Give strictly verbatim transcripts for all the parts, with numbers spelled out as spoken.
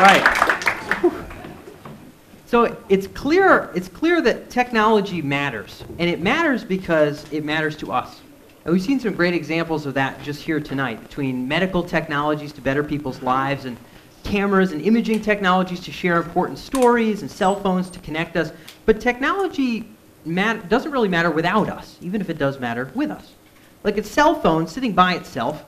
right. So it's clear, it's clear that technology matters. And it matters because it matters to us. And we've seen some great examples of that just here tonight, between medical technologies to better people's lives, and cameras and imaging technologies to share important stories, and cell phones to connect us. But technology mat- doesn't really matter without us, even if it does matter with us. Like a cell phone sitting by itself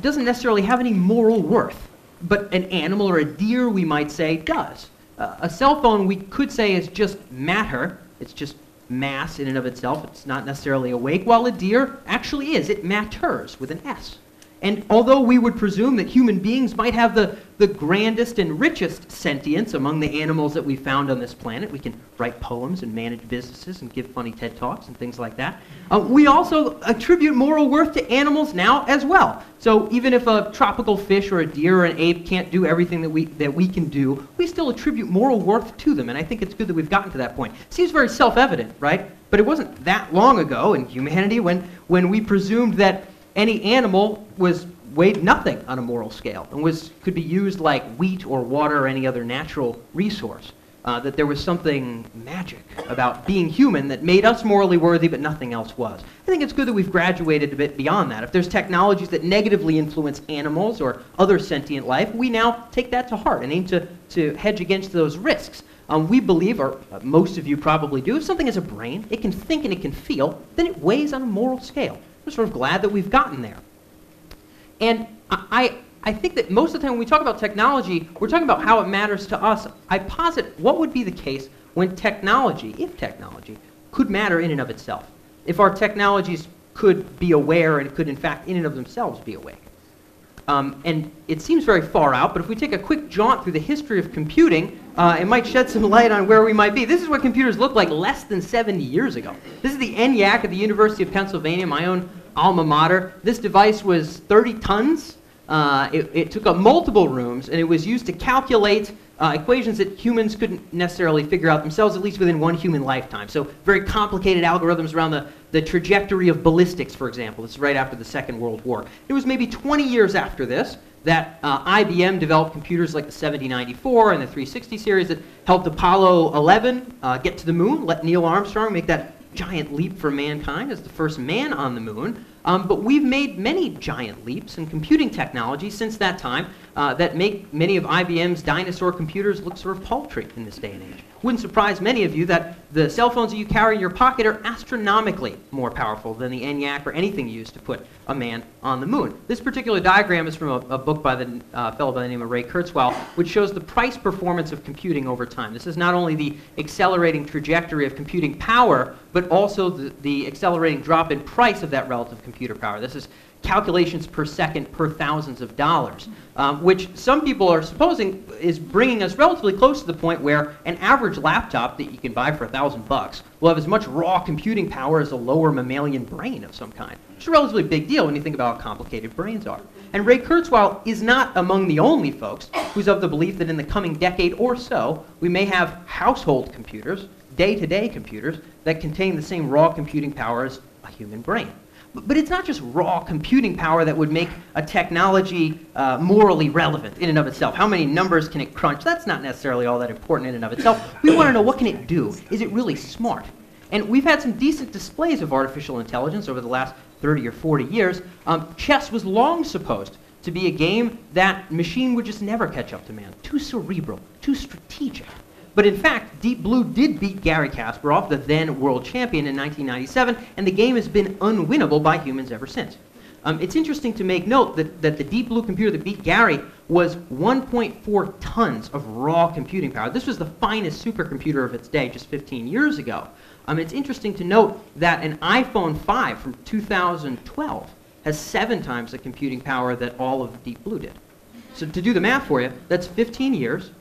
doesn't necessarily have any moral worth, but an animal or a deer, we might say, does. Uh, a cell phone, we could say, is just matter. It's just mass in and of itself. It's not necessarily awake, while a deer actually is. It matters with an S. And although we would presume that human beings might have the, the grandest and richest sentience among the animals that we found on this planet, we can write poems and manage businesses and give funny TED Talks and things like that, uh, we also attribute moral worth to animals now as well. So even if a tropical fish or a deer or an ape can't do everything that we, that we can do, we still attribute moral worth to them. And I think it's good that we've gotten to that point. Seems very self-evident, right? But it wasn't that long ago in humanity when, when we presumed that any animal was weighed nothing on a moral scale and was, could be used like wheat or water or any other natural resource. Uh, that there was something magic about being human that made us morally worthy, but nothing else was. I think it's good that we've graduated a bit beyond that. If there's technologies that negatively influence animals or other sentient life, we now take that to heart and aim to, to hedge against those risks. Um, we believe, or most of you probably do, if something has a brain, it can think and it can feel, then it weighs on a moral scale. I'm sort of glad that we've gotten there. And I, I think that most of the time when we talk about technology, we're talking about how it matters to us. I posit what would be the case when technology, if technology, could matter in and of itself. If our technologies could be aware and could, in fact, in and of themselves be awake. Um, and it seems very far out, but if we take a quick jaunt through the history of computing, uh, it might shed some light on where we might be. This is what computers looked like less than seventy years ago. This is the ENIAC at the University of Pennsylvania, my own alma mater. This device was thirty tons. Uh, it, it took up multiple rooms, and it was used to calculate uh, equations that humans couldn't necessarily figure out themselves, at least within one human lifetime. So very complicated algorithms around the the trajectory of ballistics, for example. This is right after the Second World War. It was maybe twenty years after this that uh, I B M developed computers like the seventy ninety-four and the three sixty series that helped Apollo eleven uh, get to the moon, let Neil Armstrong make that giant leap for mankind as the first man on the moon. Um, but we've made many giant leaps in computing technology since that time uh, that make many of I B M's dinosaur computers look sort of paltry in this day and age. Wouldn't surprise many of you that the cell phones that you carry in your pocket are astronomically more powerful than the ENIAC or anything used to put a man on the moon. This particular diagram is from a, a book by the uh, fellow by the name of Ray Kurzweil, which shows the price performance of computing over time. This is not only the accelerating trajectory of computing power, but also the, the accelerating drop in price of that relative computer power. This is calculations per second per thousands of dollars, um, which some people are supposing is bringing us relatively close to the point where an average laptop that you can buy for a thousand bucks will have as much raw computing power as a lower mammalian brain of some kind. It's a relatively big deal when you think about how complicated brains are. And Ray Kurzweil is not among the only folks who's of the belief that in the coming decade or so, we may have household computers, day-to-day computers, that contain the same raw computing power as a human brain. But it's not just raw computing power that would make a technology uh, morally relevant in and of itself. How many numbers can it crunch? That's not necessarily all that important in and of itself. We want to know, what can it do? Is it really smart? And we've had some decent displays of artificial intelligence over the last thirty or forty years. Um, chess was long supposed to be a game that machine would just never catch up to man. Too cerebral, too strategic. But in fact, Deep Blue did beat Gary Kasparov, the then world champion, in nineteen ninety-seven, and the game has been unwinnable by humans ever since. Um, it's interesting to make note that, that the Deep Blue computer that beat Gary was one point four tons of raw computing power. This was the finest supercomputer of its day just fifteen years ago. Um, it's interesting to note that an iPhone five from two thousand twelve has seven times the computing power that all of Deep Blue did. So to do the math for you, that's fifteen years.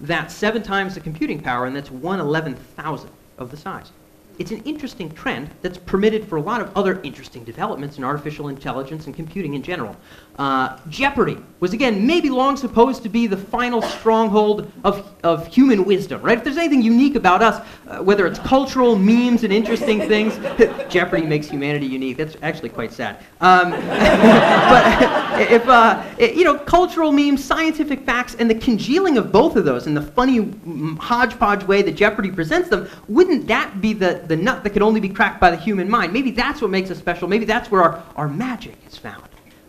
That's seven times the computing power, and that's one one thousandth of the size. it's an interesting trend that's permitted for a lot of other interesting developments in artificial intelligence and computing in general. Uh, Jeopardy was, again, maybe long supposed to be the final stronghold of, of human wisdom, right? If there's anything unique about us, uh, whether it's cultural memes and interesting things, Jeopardy makes humanity unique. That's actually quite sad. Um, but if, uh, you know, cultural memes, scientific facts, and the congealing of both of those in the funny hodgepodge way that Jeopardy presents them, wouldn't that be the, the nut that could only be cracked by the human mind? Maybe that's what makes us special. Maybe that's where our, our magic is found.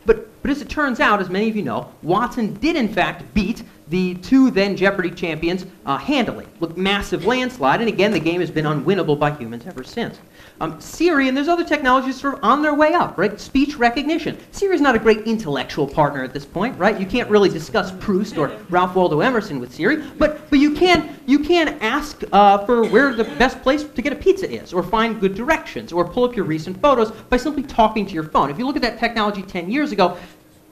But, but as it turns out, as many of you know, Watson did in fact beat the two then Jeopardy champions uh, handily. Look, massive landslide, and again, the game has been unwinnable by humans ever since. Um, Siri, and there's other technologies sort of on their way up, right? Speech recognition. Siri's not a great intellectual partner at this point, right? You can't really discuss Proust or Ralph Waldo Emerson with Siri, but, but you can, you can ask uh, for where the best place to get a pizza is, or find good directions, or pull up your recent photos by simply talking to your phone. If you look at that technology ten years ago,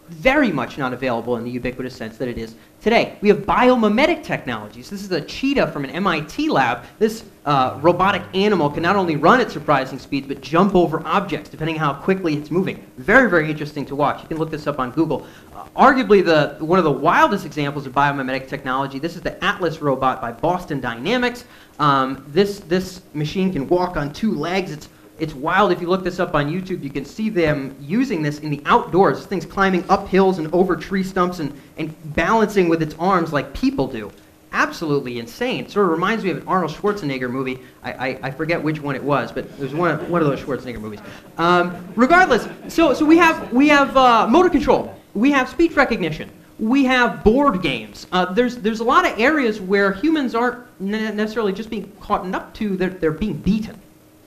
very much not available in the ubiquitous sense that it is today. We have biomimetic technologies. This is a cheetah from an M I T lab. This uh, robotic animal can not only run at surprising speeds, but jump over objects, depending on how quickly it's moving. Very, very interesting to watch. You can look this up on Google. Uh, arguably the, one of the wildest examples of biomimetic technology, this is the Atlas robot by Boston Dynamics. Um, this, this machine can walk on two legs. It's It's wild. If you look this up on YouTube, you can see them using this in the outdoors. This thing's climbing up hills and over tree stumps and, and balancing with its arms like people do. Absolutely insane. Sort of reminds me of an Arnold Schwarzenegger movie. I, I, I forget which one it was, but it was one of, one of those Schwarzenegger movies. Um, regardless, so, so we have, we have uh, motor control. We have speech recognition. We have board games. Uh, there's, there's a lot of areas where humans aren't necessarily just being caught up to. They're, they're being beaten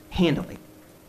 handily.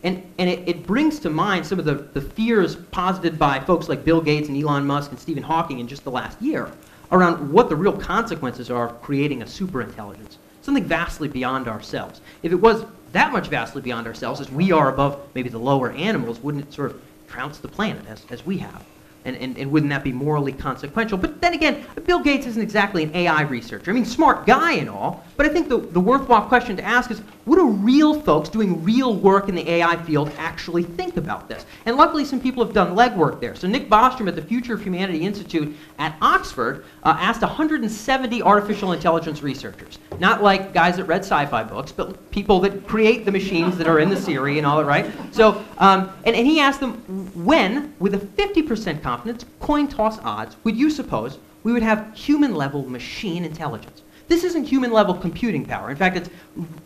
And, and it, it brings to mind some of the, the fears posited by folks like Bill Gates and Elon Musk and Stephen Hawking in just the last year around what the real consequences are of creating a superintelligence, something vastly beyond ourselves. If it was that much vastly beyond ourselves, as we are above maybe the lower animals, wouldn't it sort of trounce the planet as, as we have? And, and, and wouldn't that be morally consequential? But then again, Bill Gates isn't exactly an A I researcher. I mean, smart guy and all, but I think the, the worthwhile question to ask is, what do real folks doing real work in the A I field actually think about this? And luckily, some people have done legwork there. So Nick Bostrom at the Future of Humanity Institute at Oxford uh, asked one hundred seventy artificial intelligence researchers, not like guys that read sci-fi books, but people that create the machines that are in the Siri and all that, right? So, um, and, and he asked them, when, with a fifty percent confidence, coin toss odds, would you suppose we would have human-level machine intelligence? This isn't human-level computing power. In fact, it's,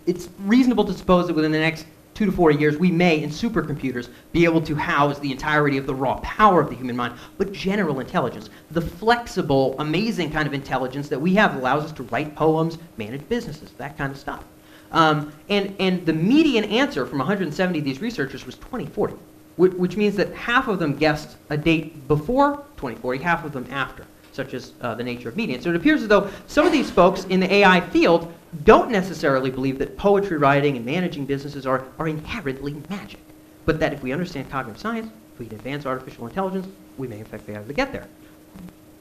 it's reasonable to suppose that within the next two to four years, we may, in supercomputers, be able to house the entirety of the raw power of the human mind, but general intelligence, the flexible, amazing kind of intelligence that we have that allows us to write poems, manage businesses, that kind of stuff. Um, and, and the median answer from one hundred seventy of these researchers was twenty forty. Which means that half of them guessed a date before twenty forty, half of them after, such as uh, the nature of media. So it appears as though some of these folks in the A I field don't necessarily believe that poetry writing and managing businesses are, are inherently magic, but that if we understand cognitive science, if we can advance artificial intelligence, we may in fact be able to get there.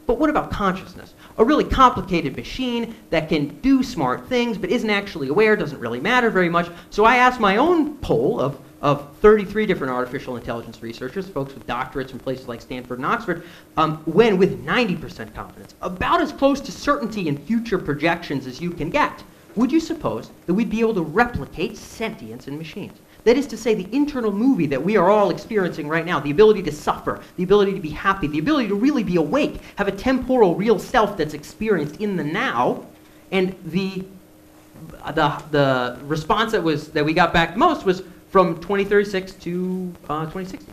But what about consciousness? A really complicated machine that can do smart things but isn't actually aware, doesn't really matter very much. So I asked my own poll of of thirty-three different artificial intelligence researchers, folks with doctorates from places like Stanford and Oxford, um, when with ninety percent confidence, about as close to certainty in future projections as you can get, would you suppose that we'd be able to replicate sentience in machines? That is to say, the internal movie that we are all experiencing right now, the ability to suffer, the ability to be happy, the ability to really be awake, have a temporal real self that's experienced in the now, and the, the, the response that, was, that we got back most was, from twenty thirty-six to uh, twenty sixty.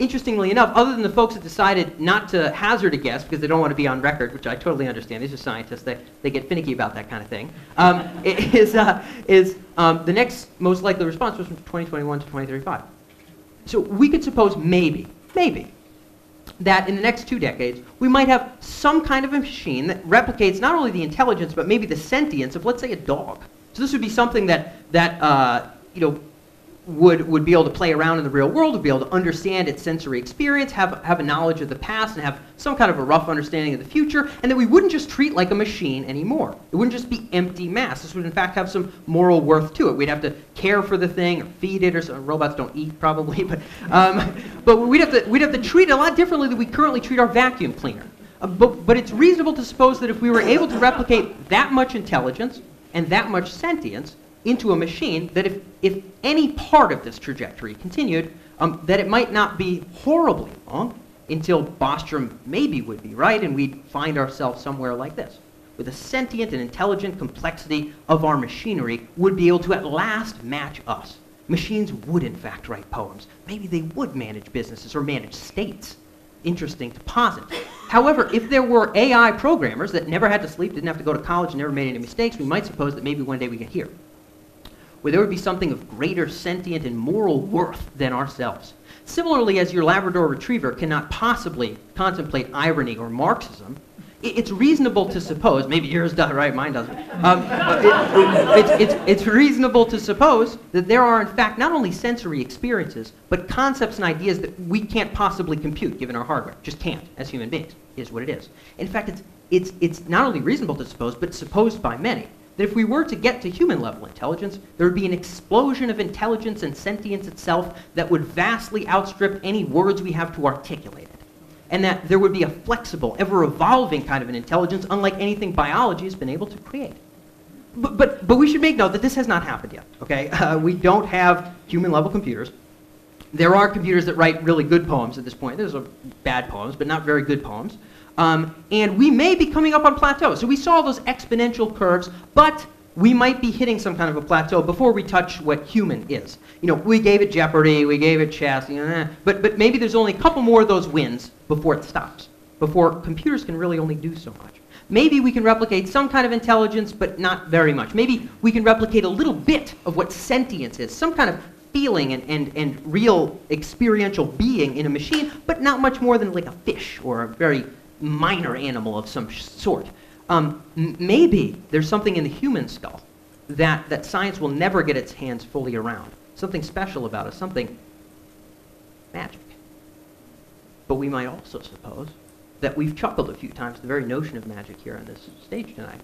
Interestingly enough, other than the folks that decided not to hazard a guess because they don't want to be on record, which I totally understand. These are scientists. They, they get finicky about that kind of thing. Um, it is, uh, is, um, the next most likely response was from twenty twenty-one to twenty thirty-five. So we could suppose maybe, maybe, that in the next two decades, we might have some kind of a machine that replicates not only the intelligence, but maybe the sentience of, let's say, a dog. So this would be something that, that uh, you know, would, would be able to play around in the real world, would be able to understand its sensory experience, have, have a knowledge of the past, and have some kind of a rough understanding of the future, and that we wouldn't just treat like a machine anymore. It wouldn't just be empty mass. This would, in fact, have some moral worth to it. We'd have to care for the thing, or feed it, or so. Robots don't eat, probably, but, um, but we'd, have to, we'd have to treat it a lot differently than we currently treat our vacuum cleaner. Uh, but, but it's reasonable to suppose that if we were able to replicate that much intelligence and that much sentience into a machine, that if, if any part of this trajectory continued, um, that it might not be horribly long until Bostrom maybe would be right and we'd find ourselves somewhere like this, where the sentient and intelligent complexity of our machinery would be able to at last match us. Machines would in fact write poems. Maybe they would manage businesses or manage states. Interesting to posit. However, if there were A I programmers that never had to sleep, didn't have to go to college, never made any mistakes, we might suppose that maybe one day we get here, where there would be something of greater sentient and moral worth than ourselves. Similarly, as your Labrador Retriever cannot possibly contemplate irony or Marxism, it's reasonable to suppose, maybe yours does, right, mine doesn't, um, it, it, it's, it's, it's reasonable to suppose that there are in fact not only sensory experiences, but concepts and ideas that we can't possibly compute given our hardware, just can't as human beings, is what it is. In fact, it's, it's, it's not only reasonable to suppose, but supposed by many, that if we were to get to human level intelligence, there would be an explosion of intelligence and sentience itself that would vastly outstrip any words we have to articulate it. And that there would be a flexible, ever-evolving kind of an intelligence unlike anything biology has been able to create. But, but, but we should make note that this has not happened yet, okay? Uh, we don't have human-level computers. There are computers that write really good poems at this point. There's a bad poems, but not very good poems. Um, and we may be coming up on plateaus. So we saw those exponential curves, but we might be hitting some kind of a plateau before we touch what human is. You know, we gave it Jeopardy, we gave it chess, you know, but, but maybe there's only a couple more of those wins before it stops, before computers can really only do so much. Maybe we can replicate some kind of intelligence, but not very much. Maybe we can replicate a little bit of what sentience is, some kind of feeling and, and, and real experiential being in a machine, but not much more than like a fish or a very minor animal of some sort. Um, maybe there's something in the human skull that, that science will never get its hands fully around. Something special about us, something magic. But we might also suppose that we've chuckled a few times at the very notion of magic here on this stage tonight.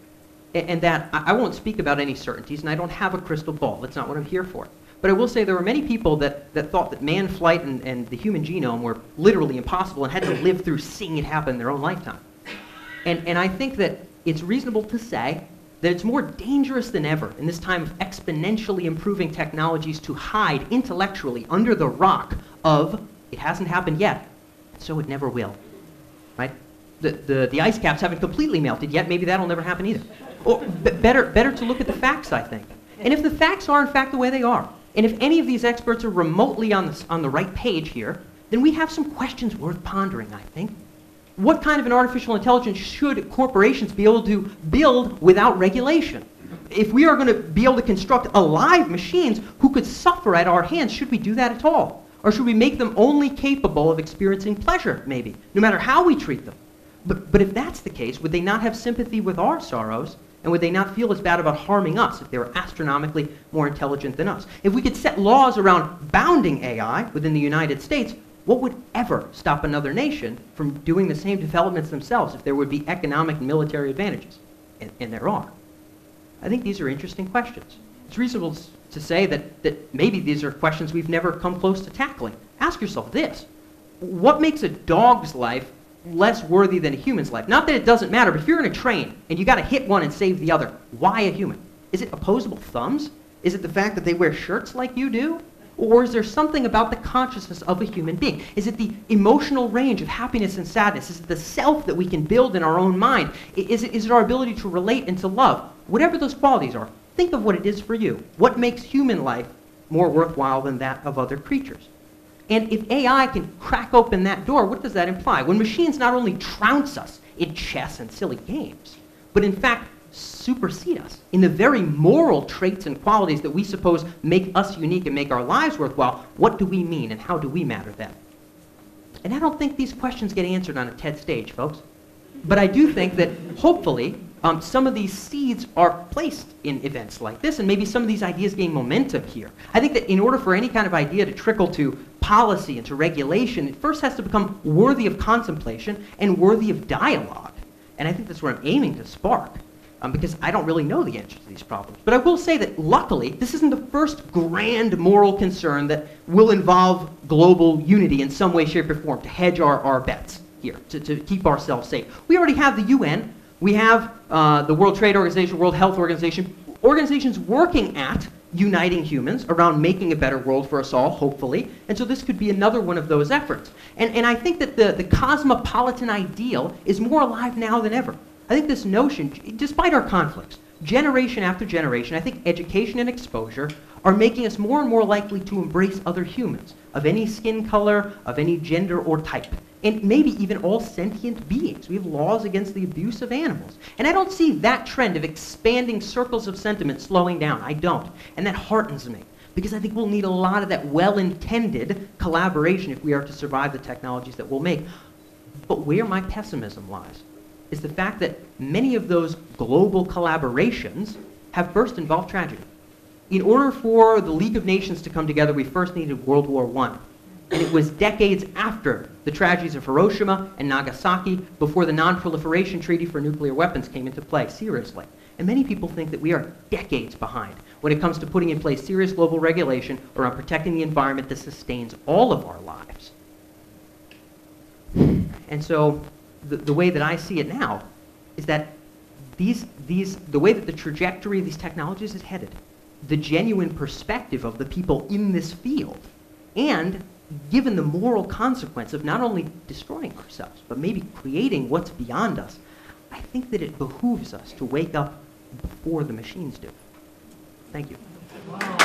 And, and that I, I won't speak about any certainties, and I don't have a crystal ball. That's not what I'm here for. But I will say there were many people that, that thought that man flight and, and the human genome were literally impossible and had to live through seeing it happen in their own lifetime. And, and I think that it's reasonable to say that it's more dangerous than ever in this time of exponentially improving technologies to hide intellectually under the rock of it hasn't happened yet, so it never will. Right? The, the, the ice caps haven't completely melted yet. Maybe that'll never happen either. Or b better, better to look at the facts, I think. And if the facts are in fact the way they are, and if any of these experts are remotely on the, on the right page here, then we have some questions worth pondering, I think. What kind of an artificial intelligence should corporations be able to build without regulation? If we are going to be able to construct alive machines who could suffer at our hands, should we do that at all? Or should we make them only capable of experiencing pleasure, maybe, no matter how we treat them? But, but if that's the case, would they not have sympathy with our sorrows? And would they not feel as bad about harming us if they were astronomically more intelligent than us? If we could set laws around bounding A I within the United States, what would ever stop another nation from doing the same developments themselves if there would be economic and military advantages? And, and there are. I think these are interesting questions. It's reasonable to say that, that maybe these are questions we've never come close to tackling. Ask yourself this. What makes a dog's life less worthy than a human's life? Not that it doesn't matter, but if you're in a train and you got to hit one and save the other, why a human? Is it opposable thumbs? Is it the fact that they wear shirts like you do? Or is there something about the consciousness of a human being? Is it the emotional range of happiness and sadness? Is it the self that we can build in our own mind? Is it, is it our ability to relate and to love? Whatever those qualities are, think of what it is for you. What makes human life more worthwhile than that of other creatures? And if A I can crack open that door, what does that imply? When machines not only trounce us in chess and silly games, but in fact supersede us in the very moral traits and qualities that we suppose make us unique and make our lives worthwhile, what do we mean and how do we matter then? And I don't think these questions get answered on a TED stage, folks. But I do think that hopefully Um, some of these seeds are placed in events like this, and maybe some of these ideas gain momentum here. I think that in order for any kind of idea to trickle to policy and to regulation, it first has to become worthy of contemplation and worthy of dialogue. And I think that's what I'm aiming to spark, um, because I don't really know the answers to these problems. But I will say that, luckily, this isn't the first grand moral concern that will involve global unity in some way, shape, or form, to hedge our, our bets here, to, to keep ourselves safe. We already have the U N. We have uh, the World Trade Organization, World Health Organization, organizations working at uniting humans around making a better world for us all, hopefully. And so this could be another one of those efforts. And, and I think that the, the cosmopolitan ideal is more alive now than ever. I think this notion, despite our conflicts, generation after generation, I think education and exposure are making us more and more likely to embrace other humans of any skin color, of any gender or type, and maybe even all sentient beings. We have laws against the abuse of animals. And I don't see that trend of expanding circles of sentiment slowing down. I don't. And that heartens me, because I think we'll need a lot of that well-intended collaboration if we are to survive the technologies that we'll make. But where my pessimism lies is the fact that many of those global collaborations have first involved tragedy. In order for the League of Nations to come together, we first needed World War One. And it was decades after the tragedies of Hiroshima and Nagasaki before the Non-Proliferation Treaty for nuclear weapons came into play, seriously. And many people think that we are decades behind when it comes to putting in place serious global regulation around protecting the environment that sustains all of our lives. And so the, the way that I see it now is that these, these, the way that the trajectory of these technologies is headed, the genuine perspective of the people in this field, and given the moral consequence of not only destroying ourselves, but maybe creating what's beyond us, I think that it behooves us to wake up before the machines do. Thank you. Wow.